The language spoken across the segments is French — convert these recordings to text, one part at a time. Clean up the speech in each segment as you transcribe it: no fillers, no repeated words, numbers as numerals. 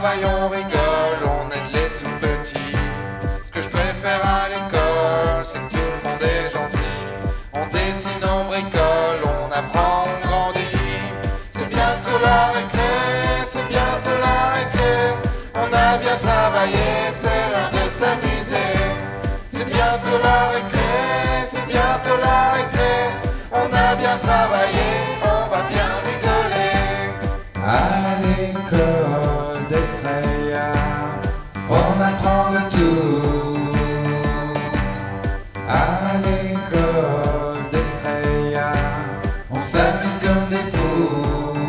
travaille, on rigole, on aide les tout petits. Ce que je préfère à l'école, c'est que tout le monde est gentil. On dessine, on bricole, on apprend, on grandit. C'est bientôt la récré, c'est bientôt la récré. On a bien travaillé, c'est l'heure de s'amuser. C'est bientôt la récré, c'est bientôt la récré. On a bien travaillé, on va bien rigoler. À l'école d'Estrella, on apprend le tout. À l'école d'Estrella, on s'amuse comme des fous.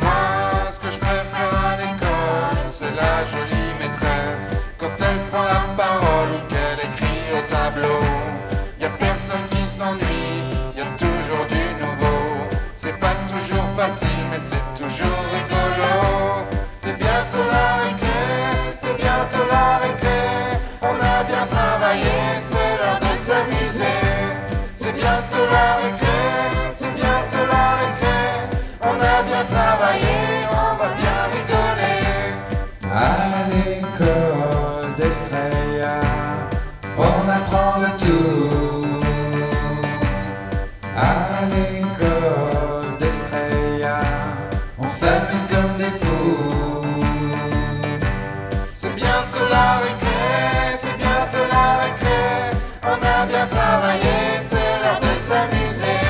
Moi, ce que je préfère à l'école, c'est la jolie maîtresse. Quand elle prend la parole ou qu'elle écrit au tableau, y a personne qui s'ennuie, y a toujours du nouveau. C'est pas toujours facile, mais c'est toujours rigolo. C'est bientôt la récré, c'est bientôt la récré. On a bien travaillé, c'est l'heure de s'amuser. C'est bientôt la récré, c'est bientôt la récré. On a bien travaillé, on va bien rigoler. À l'école d'Estrella, on apprend le tout. À l'école d'Estrella, on s'amuse comme des fous. C'est bientôt la récré, c'est bientôt la récré. On a bien travaillé, c'est l'heure de s'amuser.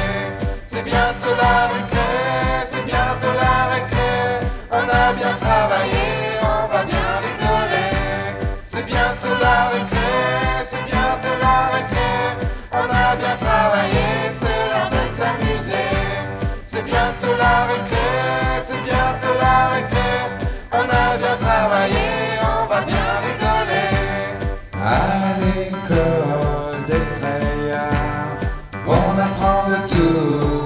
C'est bientôt la récré, c'est bientôt la récré. On a bien travaillé, on va bien rigoler. C'est bientôt la récré, c'est bientôt la récré. On a bien travaillé, c'est l'heure de s'amuser. C'est bientôt la récré, c'est bientôt la récré. On a bien travaillé, on va bien rigoler. À l'école d'Estrella, on apprend le tout.